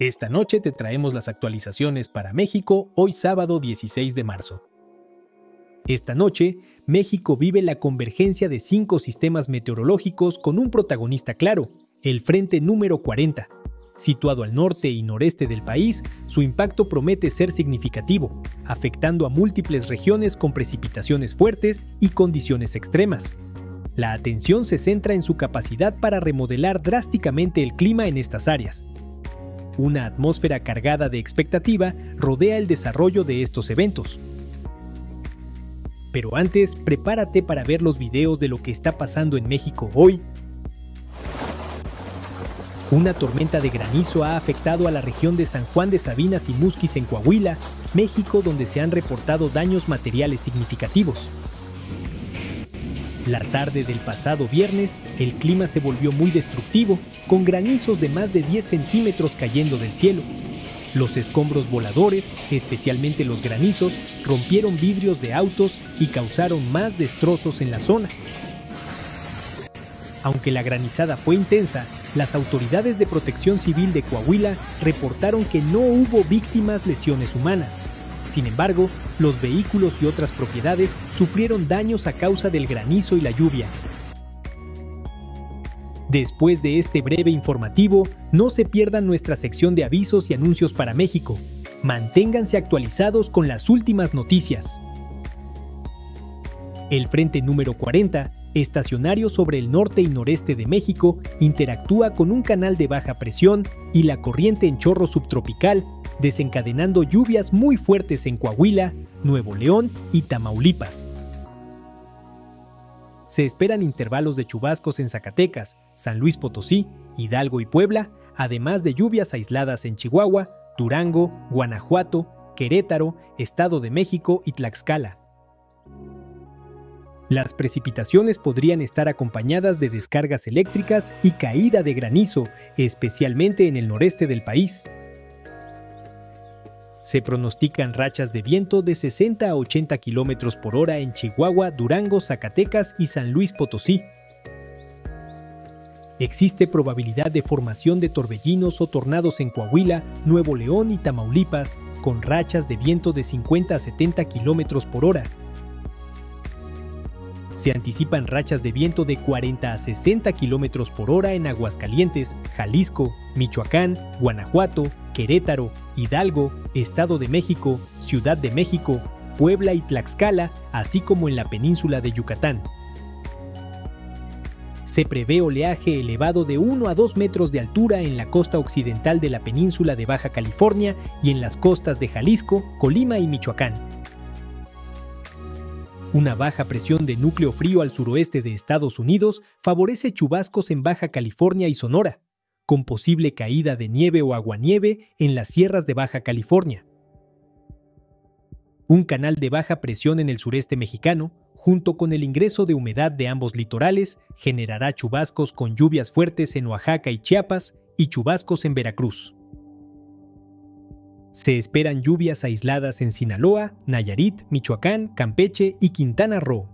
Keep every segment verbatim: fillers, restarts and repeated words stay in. Esta noche te traemos las actualizaciones para México, hoy sábado dieciséis de marzo. Esta noche, México vive la convergencia de cinco sistemas meteorológicos con un protagonista claro, el Frente Número cuarenta. Situado al norte y noreste del país, su impacto promete ser significativo, afectando a múltiples regiones con precipitaciones fuertes y condiciones extremas. La atención se centra en su capacidad para remodelar drásticamente el clima en estas áreas. Una atmósfera cargada de expectativa rodea el desarrollo de estos eventos. Pero antes, prepárate para ver los videos de lo que está pasando en México hoy. Una tormenta de granizo ha afectado a la región de San Juan de Sabinas y Musquis en Coahuila, México, donde se han reportado daños materiales significativos. La tarde del pasado viernes, el clima se volvió muy destructivo, con granizos de más de diez centímetros cayendo del cielo. Los escombros voladores, especialmente los granizos, rompieron vidrios de autos y causaron más destrozos en la zona. Aunque la granizada fue intensa, las autoridades de protección civil de Coahuila reportaron que no hubo víctimas lesiones humanas. Sin embargo, los vehículos y otras propiedades sufrieron daños a causa del granizo y la lluvia. Después de este breve informativo, no se pierdan nuestra sección de avisos y anuncios para México. Manténganse actualizados con las últimas noticias. El Frente Número cuarenta, estacionario sobre el norte y noreste de México, interactúa con un canal de baja presión y la corriente en chorro subtropical, desencadenando lluvias muy fuertes en Coahuila, Nuevo León y Tamaulipas. Se esperan intervalos de chubascos en Zacatecas, San Luis Potosí, Hidalgo y Puebla, además de lluvias aisladas en Chihuahua, Durango, Guanajuato, Querétaro, Estado de México y Tlaxcala. Las precipitaciones podrían estar acompañadas de descargas eléctricas y caída de granizo, especialmente en el noreste del país. Se pronostican rachas de viento de sesenta a ochenta kilómetros por hora en Chihuahua, Durango, Zacatecas y San Luis Potosí. Existe probabilidad de formación de torbellinos o tornados en Coahuila, Nuevo León y Tamaulipas, con rachas de viento de cincuenta a setenta kilómetros por hora. Se anticipan rachas de viento de cuarenta a sesenta kilómetros por hora en Aguascalientes, Jalisco, Michoacán, Guanajuato, Querétaro, Hidalgo, Estado de México, Ciudad de México, Puebla y Tlaxcala, así como en la península de Yucatán. Se prevé oleaje elevado de uno a dos metros de altura en la costa occidental de la península de Baja California y en las costas de Jalisco, Colima y Michoacán. Una baja presión de núcleo frío al suroeste de Estados Unidos favorece chubascos en Baja California y Sonora, con posible caída de nieve o aguanieve en las sierras de Baja California. Un canal de baja presión en el sureste mexicano, junto con el ingreso de humedad de ambos litorales, generará chubascos con lluvias fuertes en Oaxaca y Chiapas y chubascos en Veracruz. Se esperan lluvias aisladas en Sinaloa, Nayarit, Michoacán, Campeche y Quintana Roo.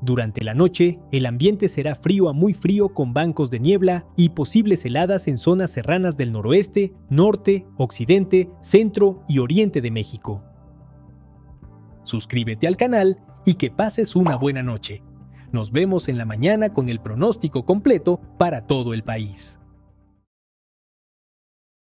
Durante la noche, el ambiente será frío a muy frío con bancos de niebla y posibles heladas en zonas serranas del noroeste, norte, occidente, centro y oriente de México. Suscríbete al canal y que pases una buena noche. Nos vemos en la mañana con el pronóstico completo para todo el país.